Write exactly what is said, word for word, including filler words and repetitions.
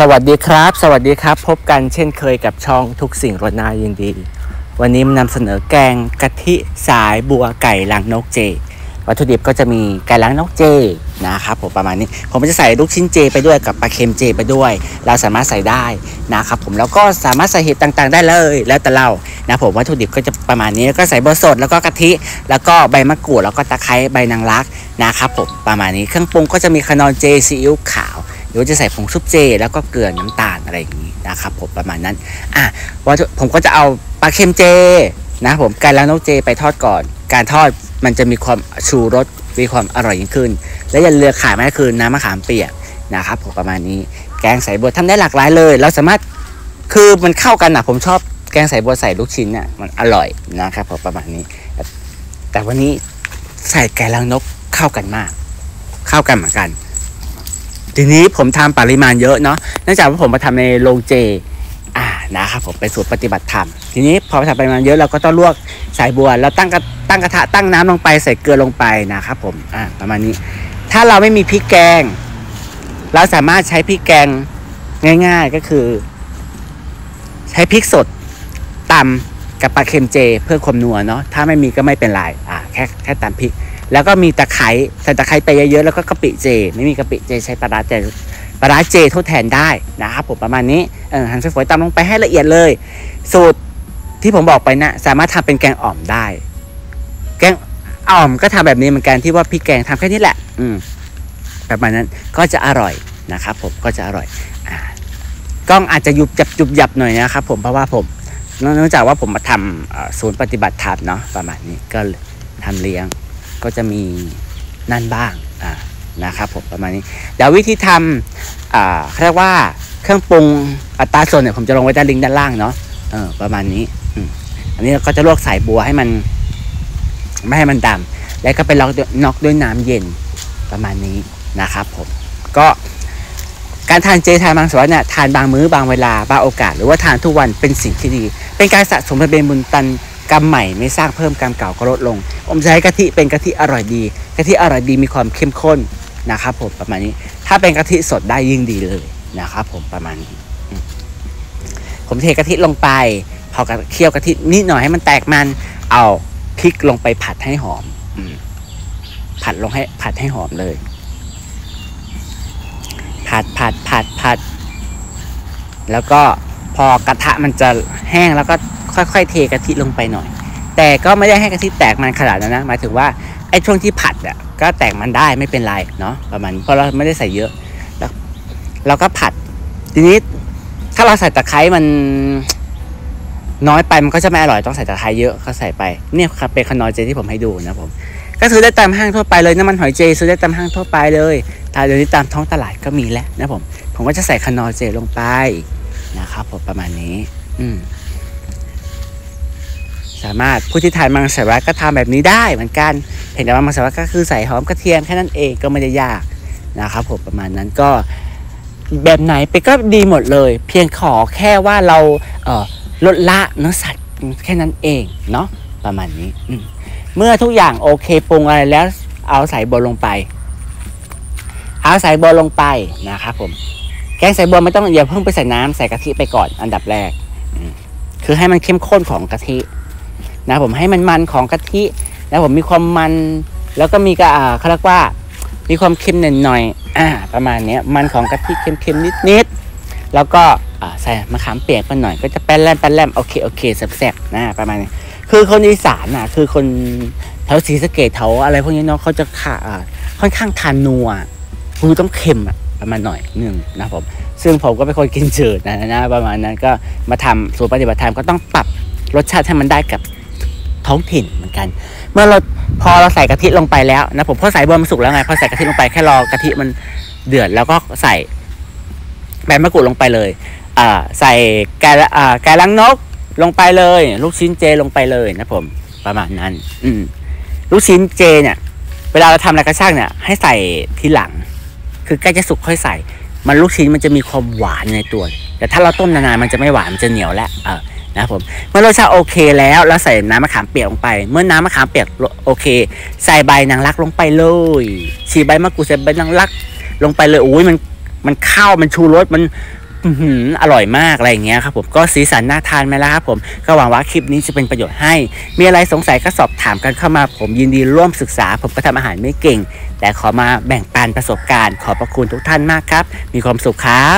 สวัสดีครับสวัสดีครับพบกันเช่นเคยกับช่องทุกสิ่งรสน่ายินดีวันนี้มานำเสนอแกงกะทิสายบัวไก่ล้างนกเจวัตถุดิบก็จะมีไก่ล้างนกเจนะครับผมประมาณนี้ผมจะใส่ลูกชิ้นเจไปด้วยกับปลาเค็มเจไปด้วยเราสามารถใส่ได้นะครับผมแล้วก็สามารถใส่เห็ดต่างๆได้เลยแล้วแต่เรานะผมวัตถุดิบก็จะประมาณนี้แล้วก็ใส่บัวสดแล้วก็กะทิแล้วก็ใบมะกรูดแล้วก็ตะไคร้ใบนางรักนะครับผมประมาณนี้เครื่องปรุงก็จะมีขนอนเจซีอิ๊วขาวหรือจะใส่ผงซุปเจแล้วก็เกลือน้ำตาลอะไรอย่างนี้นะครับผมประมาณนั้นอ่ะว่าผมก็จะเอาปลาเค็มเจนะผมไก่ล้างนกเจไปทอดก่อนการทอดมันจะมีความชูรสมีความอร่อยยิ่งขึ้นและอย่าเลือกขายไม่คือน้ำมะขามเปียกนะครับผมประมาณนี้แกงใส่บัวทำได้หลากหลายเลยเราสามารถคือมันเข้ากันนะผมชอบแกงใส่บัวใส่ลูกชิ้นเนี่ยมันอร่อยนะครับผมประมาณนี้แต่วันนี้ใส่ไก่ล้างนกเข้ากันมากเข้ากันเหมือนกันทีนี้ผมทำปริมาณเยอะเนาะเนื่องจากว่าผมมาทำในโรงเจอ่านะครับผมเป็นสูตรปฏิบัติธรรมทีนี้พอทำปริมาณเยอะเราก็ต้องลวกสายบัวเราตั้งกระตั้งกระทะตั้งน้ำลงไปใส่เกลือลงไปนะครับผมอ่าประมาณนี้ถ้าเราไม่มีพริกแกงเราสามารถใช้พริกแกงง่ายๆก็คือใช้พริกสดตำกับปลาเค็มเจเพื่อความนัวเนาะถ้าไม่มีก็ไม่เป็นไรอ่าแค่แค่ตำพริกแล้วก็มีตะไคร้ใส่ตะไคร้ไปเยอะๆแล้วก็กะปิเจไม่มีกะปิเจใช้ปลาร้าเจปลาร้าเจทดแทนได้นะครับผมประมาณนี้เออหั่นฝอยๆตำลงไปให้ละเอียดเลยสูตรที่ผมบอกไปนะสามารถทำเป็นแกงอ่อมได้แกงอ่อมก็ทำแบบนี้เหมือนกันที่ว่าพี่แกงทำแค่นี้แหละอืมประมาณนั้นก็จะอร่อยนะครับผมก็จะอร่อยอ่ากล้องอาจจะยุบจับยุบยับหน่อยนะครับผมเพราะว่าผมเนื่องจากว่าผมมาทำศูนย์ปฏิบัติธรรมเนาะประมาณนี้ก็ทำเลี้ยงก็จะมีนั่นบ้างอ่านะครับผมประมาณนี้เดี๋ยววิธีทำอ่าเรียกว่าเครื่องปรุงอัตราส่วนเนี่ยผมจะลงไว้ใต้ลิงก์ด้านล่างเนาะเออประมาณนี้อืมอันนี้เราก็จะลวกสายบัวให้มันไม่ให้มันดำแล้วก็ไปล็อกน็อกด้วยน้ำเย็นประมาณนี้นะครับผมก็การทานเจทานบางส่วนเนี่ยทานบางมื้อบางเวลาบางโอกาสหรือว่าทานทุกวันเป็นสิ่งที่ดีเป็นการสะสมเป็นบุญตันกรรมใหม่ไม่สร้างเพิ่มกรรมเก่าก็ลดลงผมใช้กะทิเป็นกะทิอร่อยดีกะทิอร่อยดีมีความเข้มข้นนะครับผมประมาณนี้ถ้าเป็นกะทิสดได้ยิ่งดีเลยนะครับผมประมาณนี้ผมเทกะทิลงไปพอเคี่ยวกะทินิดหน่อยให้มันแตกมันเอาพริกลงไปผัดให้หอมผัดลงให้ผัดให้หอมเลยผัดผัดผัดผัดแล้วก็พอกระทะมันจะแห้งแล้วก็ค่อยๆเทกะทิลงไปหน่อยแต่ก็ไม่ได้ให้กะทิแตกมันขนาดนั้นนะหมายถึงว่าไอ้ช่วงที่ผัดอ่ะก็แตกมันได้ไม่เป็นไรเนาะประมาณเพราะเราไม่ได้ใส่เยอะแล้วเราก็ผัดทีนี้ถ้าเราใส่ตะไคร้มันน้อยไปมันก็จะไม่อร่อยต้องใส่ตะไคร้เยอะก็ใส่ไปเนี่ยครับเป็นขนอนเจที่ผมให้ดูนะผมก็ซื้อได้ตามห้างทั่วไปเลยน้ำมันหอยเจซื้อได้ตามห้างทั่วไปเลยถ้าเดี๋ยวนี้ตามท้องตลาดก็มีแล้วนะผมผมก็จะใส่ขนอนเจลงไปนะครับผมประมาณนี้อืมสามารถผู้ที่ทานมังสวิรัติก็ทำแบบนี้ได้เหมือนกันเห็นแต่ว่ามังสวิรัติก็คือใส่หอมกระเทียมแค่นั้นเองก็ไม่ได้ยากนะครับผมประมาณนั้นก็แบบไหนไปก็ดีหมดเลยเพียงขอแค่ว่าเราเออลดละเนื้อสัตว์แค่นั้นเองเนาะประมาณนี้เมื่อทุกอย่างโอเคปรุงอะไรแล้วเอาใส่บัวลงไปเอาใส่บัวลงไปนะครับผมแกงใส่บัวไม่ต้องอย่าเพิ่งไปใส่น้ำใส่กะทิไปก่อนอันดับแรกคือให้มันเข้มข้นของกะทินะผมให้มันมันของกะทิแล้วผมมีความมันแล้วก็มีกระอ่าเขาเรียกว่ามีความเค็มหน่อยๆอ่าประมาณเนี้ยมันของกะทิเค็มๆนิดๆแล้วก็อ่าใส่มะขามเปียกไปหน่อยก็จะแป้นแลมแป้นแลมโอเคโอเคแซ่บๆนะประมาณนี้คือคนอีสานอ่ะคือคนแถวศรีสะเกษแถวอะไรพวกนี้เนาะเขาจะขาอ่าค่อนข้างทานนัวคือต้องเค็มอ่ะประมาณหน่อยหนึ่งนะผมซึ่งผมก็เป็นคนกินจืดนะนะประมาณนั้นก็มาทำสูตรปฏิบัติธรรมก็ต้องปรับรสชาติให้มันได้กับท้องถิ่นเหมือนกันเมื่อเราพอเราใส่กะทิลงไปแล้วนะผมพอใส่บัวมันสุกแล้วไงพอใส่กะทิลงไปแค่รอกะทิมันเดือดแล้วก็ใส่ใบมะกรูดลงไปเลยอ่าใส่ไก่อ่าไก่ล้างนกลงไปเลยลูกชิ้นเจลงไปเลยนะผมประมาณนั้นอืมลูกชิ้นเจเนี่ยเวลาเราทำอะไรกระช่างเนี่ยให้ใส่ทีหลังคือใกล้จะสุกค่อยใส่มันลูกชิ้นมันจะมีความหวานในตัวแต่ถ้าเราต้มนานๆมันจะไม่หวานมันจะเหนียวแล้วเออนะผมเมื่อรสชาติโอเคแล้วเราใส่น้ำมะขามเปียกลงไปเมื่อน้ำมะขามเปียกโอเคใส่ใบนางรักลงไปเลยฉีกใบมะกรูดใส่ใบนางรักลงไปเลยโอ้ยมันมันเข้ามันชูรสมัน อร่อยมากอะไรอย่างเงี้ยครับผมก็สีสันน่าทานไหมล่ะครับผมก็หวังว่าคลิปนี้จะเป็นประโยชน์ให้มีอะไรสงสัยก็สอบถามกันเข้ามาผมยินดีร่วมศึกษาผมก็ทำอาหารไม่เก่งแต่ขอมาแบ่งปันประสบการณ์ขอบพระคุณทุกท่านมากครับมีความสุขครับ